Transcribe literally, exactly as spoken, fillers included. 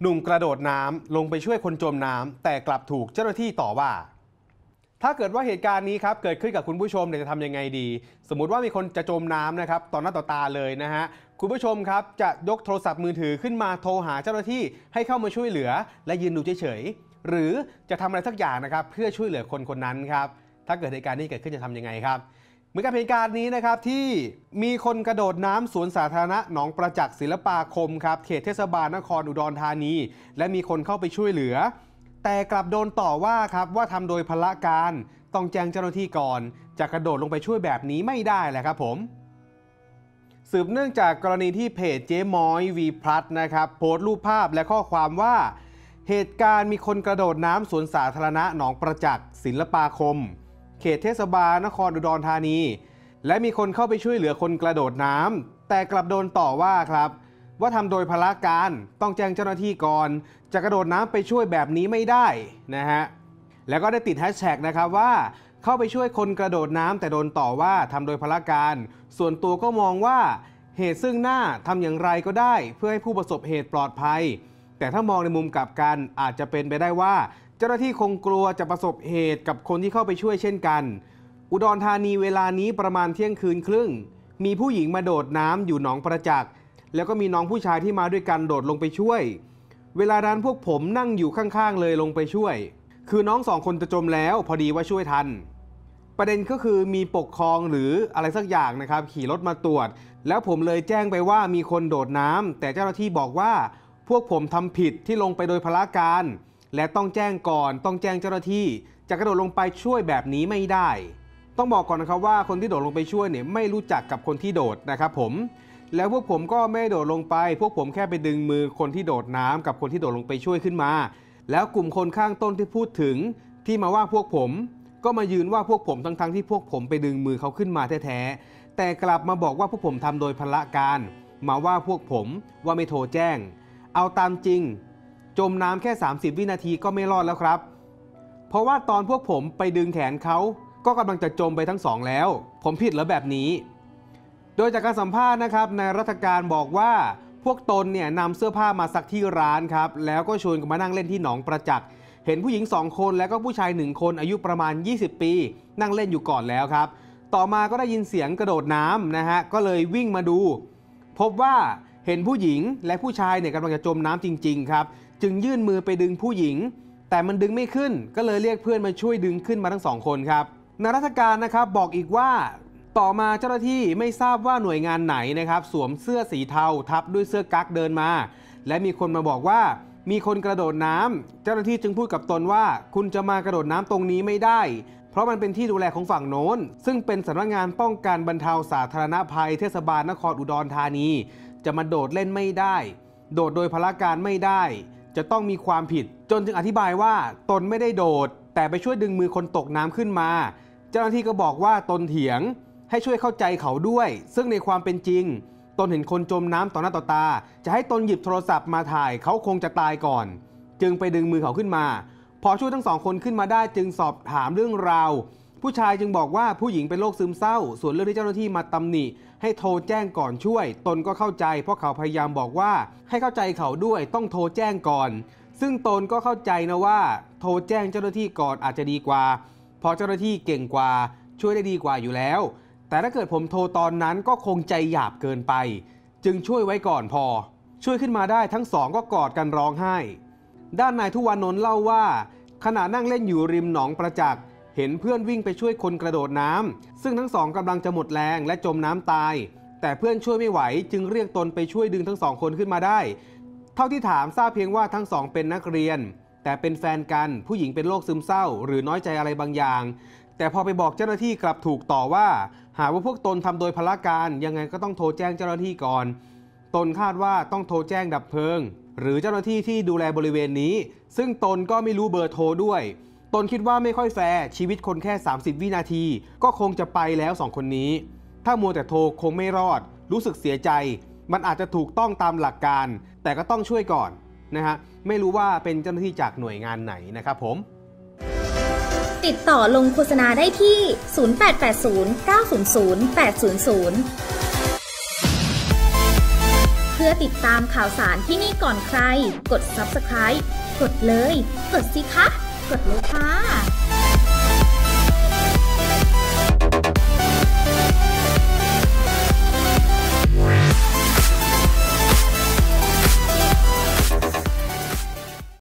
หนุ่มกระโดดน้ำลงไปช่วยคนจมน้ำแต่กลับถูกเจ้าหน้าที่ต่อว่าถ้าเกิดว่าเหตุการณ์นี้ครับเกิดขึ้นกับคุณผู้ชมเนี่ยจะทำยังไงดีสมมุติว่ามีคนจะจมน้ำนะครับต่อหน้าต่อตาเลยนะฮะคุณผู้ชมครับจะยกโทรศัพท์มือถือขึ้นมาโทรหาเจ้าหน้าที่ให้เข้ามาช่วยเหลือและยืนดูเฉยๆหรือจะทำอะไรสักอย่างนะครับเพื่อช่วยเหลือคนคนนั้นครับถ้าเกิดเหตุการณ์นี้เกิดขึ้นจะทำยังไงครับเหมือนกับเหตุการณ์นี้นะครับที่มีคนกระโดดน้ำสวนสาธารณะหนองประจักษ์ศิลปาคมครับเขตเทศบาลนครอุดรธานีและมีคนเข้าไปช่วยเหลือแต่กลับโดนต่อว่าครับว่าทำโดยพละการต้องแจ้งเจ้าหน้าที่ก่อนจะกระโดดลงไปช่วยแบบนี้ไม่ได้แหละครับผมสืบเนื่องจากกรณีที่เพจเจ๊ม้อยวีพลัสนะครับโพสต์รูปภาพและข้อความว่าเหตุการณ์มีคนกระโดดน้ำสวนสาธารณะหนองประจักษ์ศิลปาคมเขตเทศบาลนครอุดรธานีและมีคนเข้าไปช่วยเหลือคนกระโดดน้ำแต่กลับโดนต่อว่าครับว่าทำโดยพละการต้องแจ้งเจ้าหน้าที่ก่อนจะกระโดดน้ำไปช่วยแบบนี้ไม่ได้นะฮะแล้วก็ได้ติดแฮชแท็กนะครับว่าเข้าไปช่วยคนกระโดดน้ำแต่โดนต่อว่าทำโดยพละการส่วนตัวก็มองว่าเหตุซึ่งหน้าทำอย่างไรก็ได้เพื่อให้ผู้ประสบเหตุปลอดภัยแต่ถ้ามองในมุมกลับกันอาจจะเป็นไปได้ว่าเจ้าหน้าที่คงกลัวจะประสบเหตุกับคนที่เข้าไปช่วยเช่นกันอุดรธานีเวลานี้ประมาณเที่ยงคืนครึ่งมีผู้หญิงมาโดดน้ำอยู่หนองประจักษ์แล้วก็มีน้องผู้ชายที่มาด้วยกันโดดลงไปช่วยเวลานั้นพวกผมนั่งอยู่ข้างๆเลยลงไปช่วยคือน้องสองคนจะจมแล้วพอดีว่าช่วยทันประเด็นก็คือมีปกครองหรืออะไรสักอย่างนะครับขี่รถมาตรวจแล้วผมเลยแจ้งไปว่ามีคนโดดน้ำแต่เจ้าหน้าที่บอกว่าพวกผมทำผิดที่ลงไปโดยพละการและต้องแจ้งก่อนต้องแจ้งเจ้าหน้าที่จะกระโดดลงไปช่วยแบบนี้ไม่ได้ต้องบอกก่อนนะครับว่าคนที่โดดลงไปช่วยเนี่ยไม่รู้จักกับคนที่โดดนะครับผมแล้วพวกผมก็ไม่โดดลงไปพวกผมแค่ไปดึงมือคนที่โดดน้ำกับคนที่โดดลงไปช่วยขึ้นมาแล้วกลุ่มคนข้างต้นที่พูดถึงที่มาว่าพวกผมก็มายืนว่าพวกผมทั้งๆที่พวกผมไปดึงมือเขาขึ้นมาแท้ๆแต่กลับมาบอกว่าพวกผมทำโดยพละการมาว่าพวกผมว่าไม่โทรแจ้งเอาตามจริงจมน้ำแค่สามสิบวินาทีก็ไม่รอดแล้วครับเพราะว่าตอนพวกผมไปดึงแขนเขาก็กำลังจะจมไปทั้งสองแล้วผมผิดเหรอแบบนี้โดยจากการสัมภาษณ์นะครับนายรัฐการบอกว่าพวกตนเนี่ยนำเสื้อผ้ามาซักที่ร้านครับแล้วก็ชวนกันมานั่งเล่นที่หนองประจักษ์เห็นผู้หญิงสองคนแล้วก็ผู้ชายหนึ่งคนอายุประมาณยี่สิบปีนั่งเล่นอยู่ก่อนแล้วครับต่อมาก็ได้ยินเสียงกระโดดน้ำนะฮะก็เลยวิ่งมาดูพบว่าเห็นผู้หญิงและผู้ชายเนี่ยกำลังจะจมน้ำจริงๆครับจึงยื่นมือไปดึงผู้หญิงแต่มันดึงไม่ขึ้นก็เลยเรียกเพื่อนมาช่วยดึงขึ้นมาทั้งสองคนครับนายรัฐการนะครับบอกอีกว่าต่อมาเจ้าหน้าที่ไม่ทราบว่าหน่วยงานไหนนะครับสวมเสื้อสีเทาทับด้วยเสื้อกั๊กเดินมาและมีคนมาบอกว่ามีคนกระโดดน้ำเจ้าหน้าที่จึงพูดกับตนว่าคุณจะมากระโดดน้ำตรงนี้ไม่ได้เพราะมันเป็นที่ดูแลของฝั่งโน้นซึ่งเป็นสำนักงานป้องกันบรรเทาสาธารณภัยเทศบาลนครอุดรธานีจะมาโดดเล่นไม่ได้โดดโดยพละการไม่ได้จะต้องมีความผิดจนจึงอธิบายว่าตนไม่ได้โดดแต่ไปช่วยดึงมือคนตกน้ำขึ้นมาเจ้าหน้าที่ก็บอกว่าตนเถียงให้ช่วยเข้าใจเขาด้วยซึ่งในความเป็นจริงตนเห็นคนจมน้ำต่อหน้าต่อตาจะให้ตนหยิบโทรศัพท์มาถ่ายเขาคงจะตายก่อนจึงไปดึงมือเขาขึ้นมาพอช่วยทั้งสองคนขึ้นมาได้จึงสอบถามเรื่องราวผู้ชายจึงบอกว่าผู้หญิงเป็นโรคซึมเศร้าส่วนเรื่องที่เจ้าหน้าที่มาตำหนิให้โทรแจ้งก่อนช่วยตนก็เข้าใจเพราะเขาพยายามบอกว่าให้เข้าใจเขาด้วยต้องโทรแจ้งก่อนซึ่งตนก็เข้าใจนะว่าโทรแจ้งเจ้าหน้าที่ก่อนอาจจะดีกว่าเพราะเจ้าหน้าที่เก่งกว่าช่วยได้ดีกว่าอยู่แล้วแต่ถ้าเกิดผมโทรตอนนั้นก็คงใจหยาบเกินไปจึงช่วยไว้ก่อนพอช่วยขึ้นมาได้ทั้งสองก็กอดกันร้องไห้ด้านนายทุวานนท์เล่าว่าขณะนั่งเล่นอยู่ริมหนองประจักษ์เห็นเพื่อนวิ่งไปช่วยคนกระโดดน้ำซึ่งทั้งสองกำลังจะหมดแรงและจมน้ำตายแต่เพื่อนช่วยไม่ไหวจึงเรียกตนไปช่วยดึงทั้งสองคนขึ้นมาได้เท่าที่ถามทราบเพียงว่าทั้งสองเป็นนักเรียนแต่เป็นแฟนกันผู้หญิงเป็นโรคซึมเศร้าหรือน้อยใจอะไรบางอย่างแต่พอไปบอกเจ้าหน้าที่กลับถูกต่อว่าหาว่าพวกตนทำโดยพละการยังไงก็ต้องโทรแจ้งเจ้าหน้าที่ก่อนตนคาดว่าต้องโทรแจ้งดับเพลิงหรือเจ้าหน้าที่ที่ดูแลบริเวณนี้ซึ่งตนก็ไม่รู้เบอร์โทรด้วยตนคิดว่าไม่ค่อยแฟร์ชีวิตคนแค่สามสิบวินาทีก็คงจะไปแล้วสองคนนี้ถ้ามัวแต่โทรคงไม่รอดรู้สึกเสียใจมันอาจจะถูกต้องตามหลักการแต่ก็ต้องช่วยก่อนนะฮะไม่รู้ว่าเป็นเจ้าหน้าที่จากหน่วยงานไหนนะครับผมติดต่อลงโฆษณาได้ที่ศูนย์ แปด แปด ศูนย์ เก้า ศูนย์ ศูนย์ แปด ศูนย์ ศูนย์เพื่อ พื่อติดตามข่าวสารที่นี่ก่อนใครกด ซับสไครบ์ กดเลยกดสิคะกดเลยค่ะ